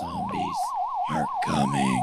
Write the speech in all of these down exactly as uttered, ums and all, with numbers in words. Zombies are coming.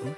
Yes, yes, yes.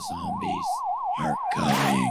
The zombies are coming.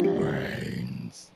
Brains.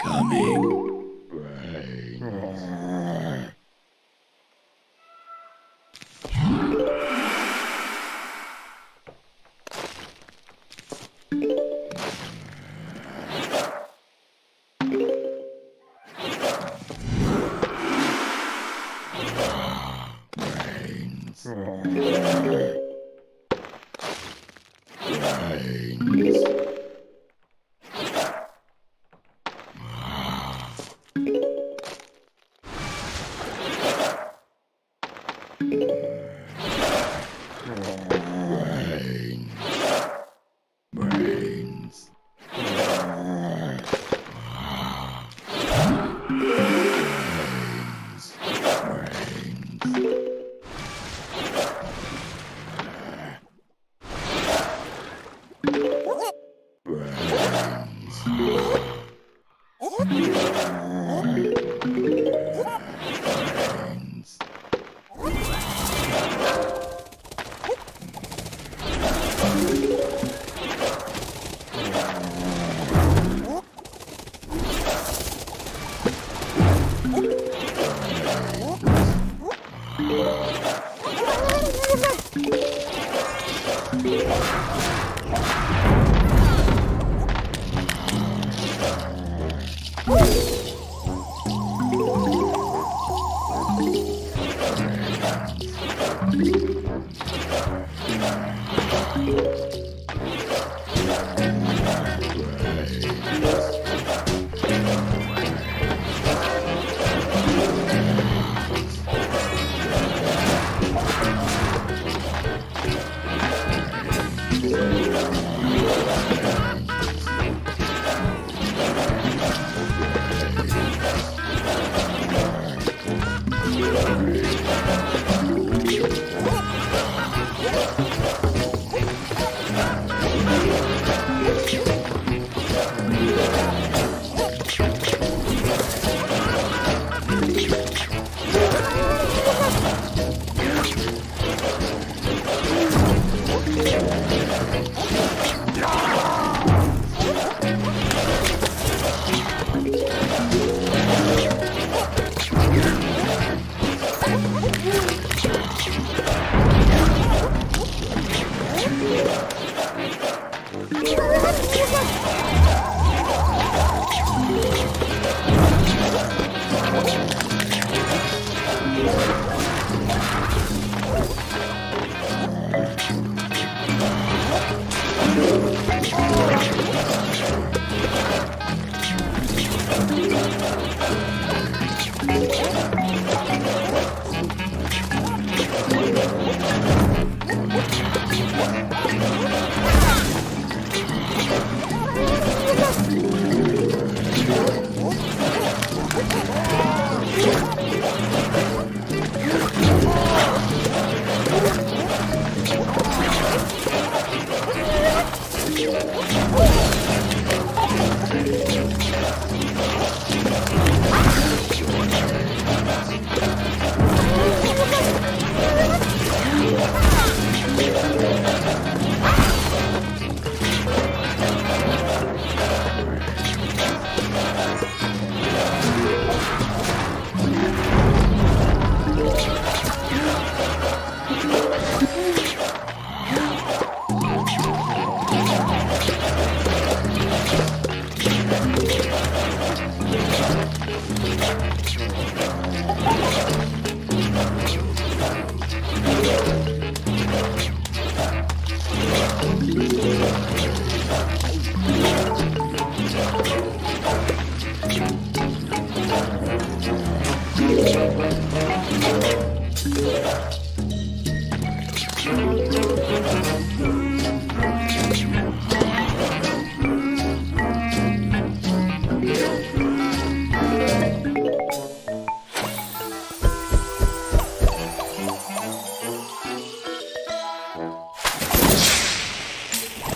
coming. Brains.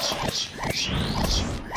Yes, yes, yes, yes.